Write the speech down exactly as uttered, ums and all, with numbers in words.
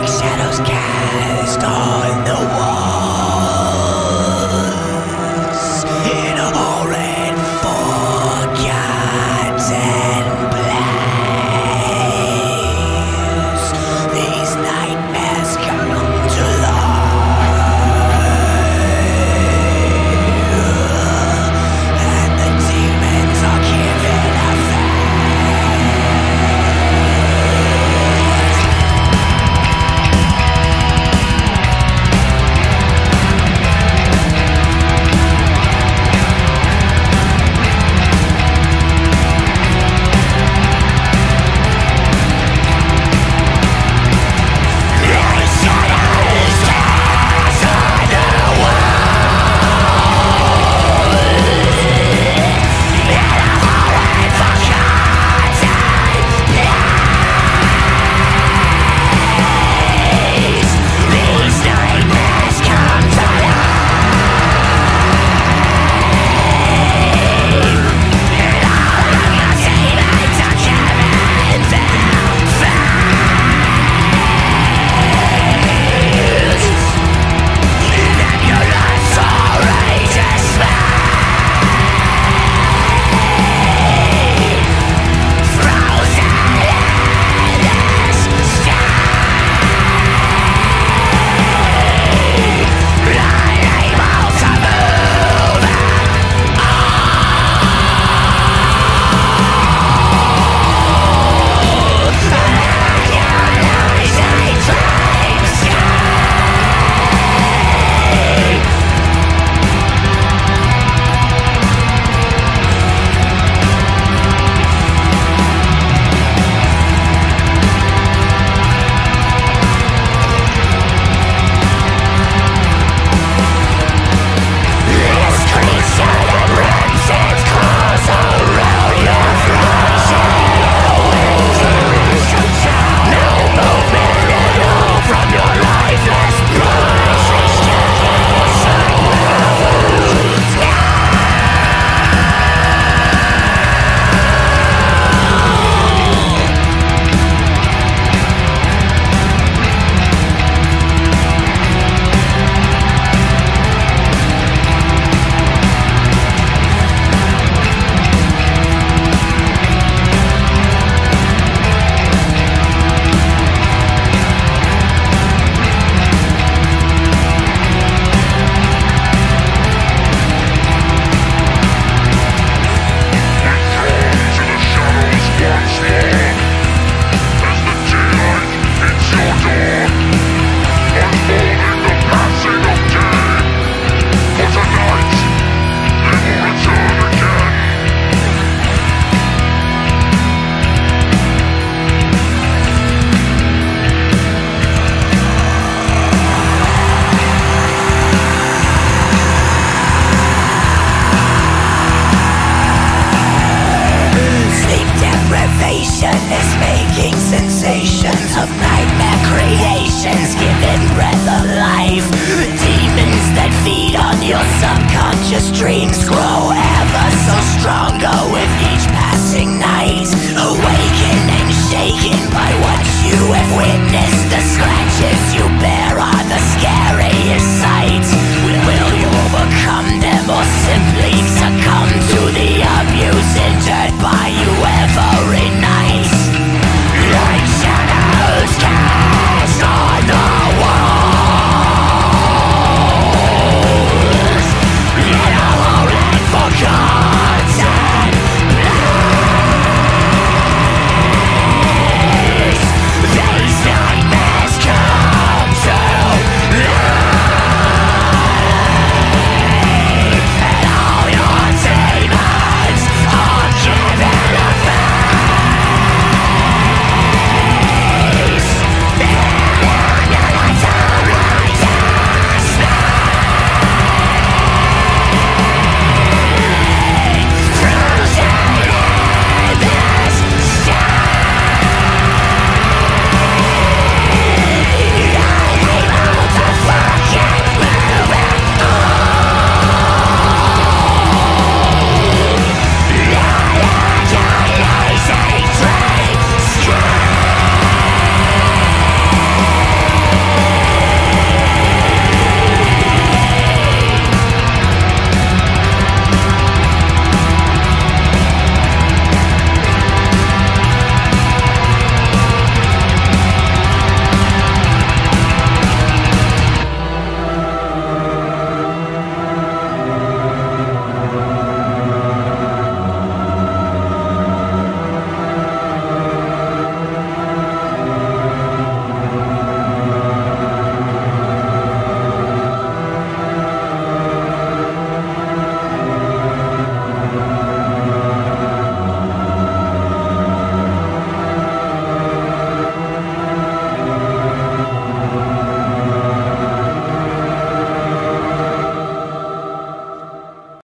like shadows cast on the wall.